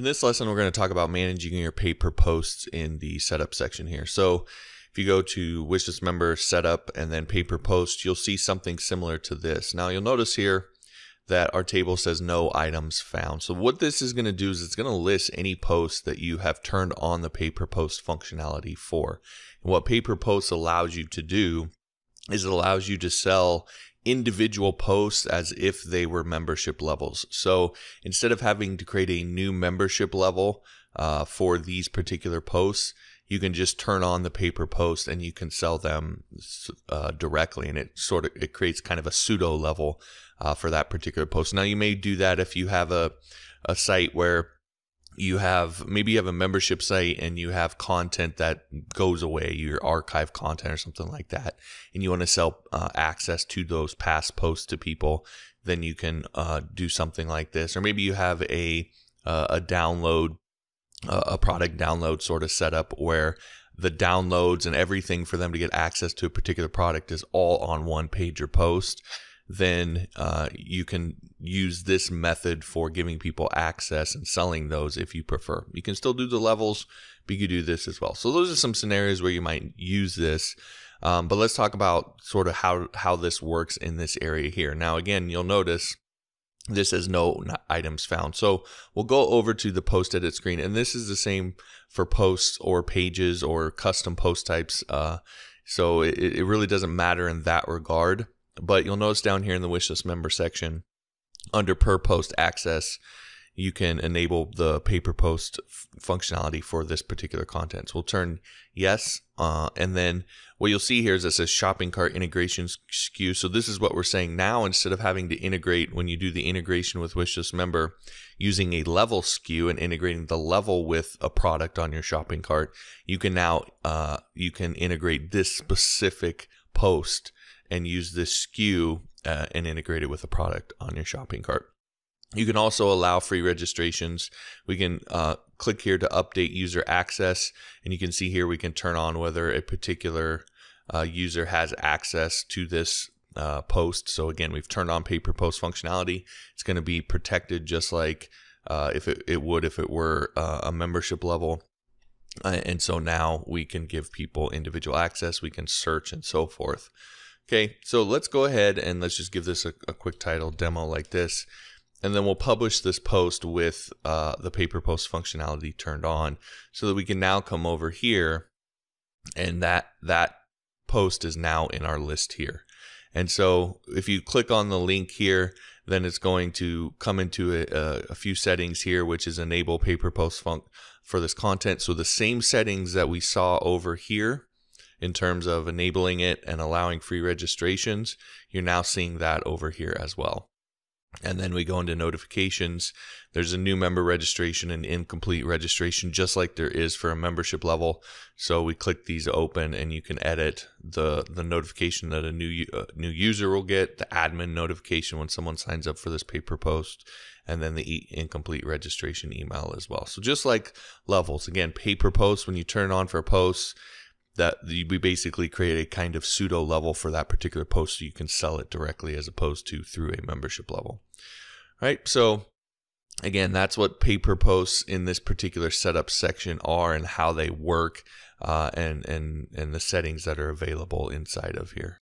In this lesson, we're going to talk about managing your pay-per-posts in the setup section here. So if you go to WishList Member, Setup, and then pay-per-post, you'll see something similar to this. Now you'll notice here that our table says no items found. So what this is going to do is it's going to list any posts that you have turned on the pay-per-post functionality for. And what pay-per-post allows you to do is it allows you to sell individual posts as if they were membership levels. So instead of having to create a new membership level for these particular posts, you can just turn on the pay-per-post and you can sell them directly, and it creates kind of a pseudo level for that particular post. Now you may do that if you have a site where you have, maybe you have a membership site and you have content that goes away, your archive content or something like that, and you want to sell access to those past posts to people, then you can do something like this. Or maybe you have a download, a product download sort of setup where the downloads and everything for them to get access to a particular product is all on one page or post. Then you can use this method for giving people access and selling those if you prefer. You can still do the levels, but you can do this as well. So those are some scenarios where you might use this, but let's talk about sort of how this works in this area here. Now, again, you'll notice this says no items found. So we'll go over to the post edit screen, and this is the same for posts or pages or custom post types. So it really doesn't matter in that regard. But you'll notice down here in the WishList Member section, under per post access, you can enable the pay-per-post functionality for this particular content. So we'll turn yes, and then what you'll see here is it says shopping cart integration SKU. So this is what we're saying now. Instead of having to integrate, when you do the integration with WishList Member, using a level SKU and integrating the level with a product on your shopping cart, you can now integrate this specific post and use this SKU and integrate it with a product on your shopping cart. You can also allow free registrations. We can click here to update user access, and you can see here we can turn on whether a particular user has access to this post. So again, we've turned on pay-per-post functionality. It's going to be protected just like if it were a membership level. And so now we can give people individual access, we can search and so forth. Okay, so let's go ahead and let's just give this a quick title demo like this, and then we'll publish this post with the pay-per-post functionality turned on, so that we can now come over here, and that post is now in our list here. And so if you click on the link here, then it's going to come into a few settings here, which is enable pay-per-post func for this content. So the same settings that we saw over here, in terms of enabling it and allowing free registrations, you're now seeing that over here as well. And then we go into notifications. There's a new member registration and incomplete registration, just like there is for a membership level. So we click these open, and you can edit the notification that a new user will get, the admin notification when someone signs up for this pay-per-post, and then the incomplete registration email as well. So just like levels, again, pay-per-post, when you turn it on for posts, that we basically create a kind of pseudo level for that particular post, so you can sell it directly as opposed to through a membership level. All right, so again, that's what pay-per-posts in this particular setup section are and how they work, and the settings that are available inside of here.